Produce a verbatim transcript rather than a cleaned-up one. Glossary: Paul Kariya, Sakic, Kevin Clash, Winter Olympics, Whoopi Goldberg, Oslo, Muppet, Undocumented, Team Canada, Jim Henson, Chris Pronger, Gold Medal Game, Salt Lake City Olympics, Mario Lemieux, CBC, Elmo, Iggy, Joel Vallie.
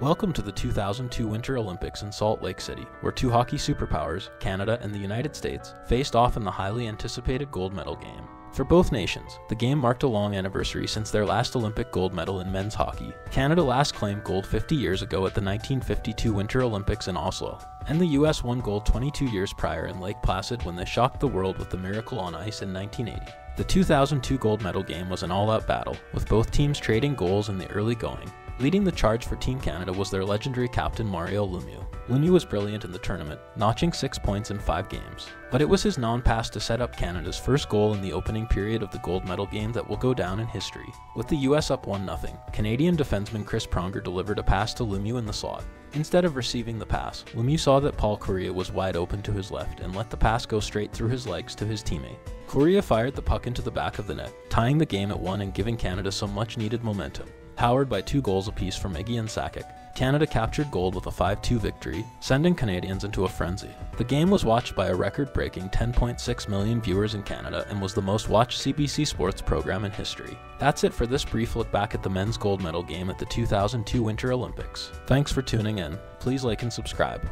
Welcome to the two thousand two Winter Olympics in Salt Lake City, where two hockey superpowers, Canada and the United States, faced off in the highly anticipated gold medal game. For both nations, the game marked a long anniversary since their last Olympic gold medal in men's hockey. Canada last claimed gold fifty years ago at the nineteen fifty-two Winter Olympics in Oslo, and the U S won gold twenty-two years prior in Lake Placid when they shocked the world with the miracle on ice in nineteen eighty. The two thousand two gold medal game was an all-out battle, with both teams trading goals in the early going. Leading the charge for Team Canada was their legendary captain Mario Lemieux. Lemieux was brilliant in the tournament, notching six points in five games. But it was his non-pass to set up Canada's first goal in the opening period of the gold medal game that will go down in history. With the U S up one nothing, Canadian defenseman Chris Pronger delivered a pass to Lemieux in the slot. Instead of receiving the pass, Lemieux saw that Paul Kariya was wide open to his left and let the pass go straight through his legs to his teammate. Kariya fired the puck into the back of the net, tying the game at one and giving Canada some much-needed momentum. Powered by two goals apiece from Iggy and Sakic, Canada captured gold with a five two victory, sending Canadians into a frenzy. The game was watched by a record-breaking ten point six million viewers in Canada and was the most-watched C B C sports program in history. That's it for this brief look back at the men's gold medal game at the two thousand two Winter Olympics. Thanks for tuning in. Please like and subscribe.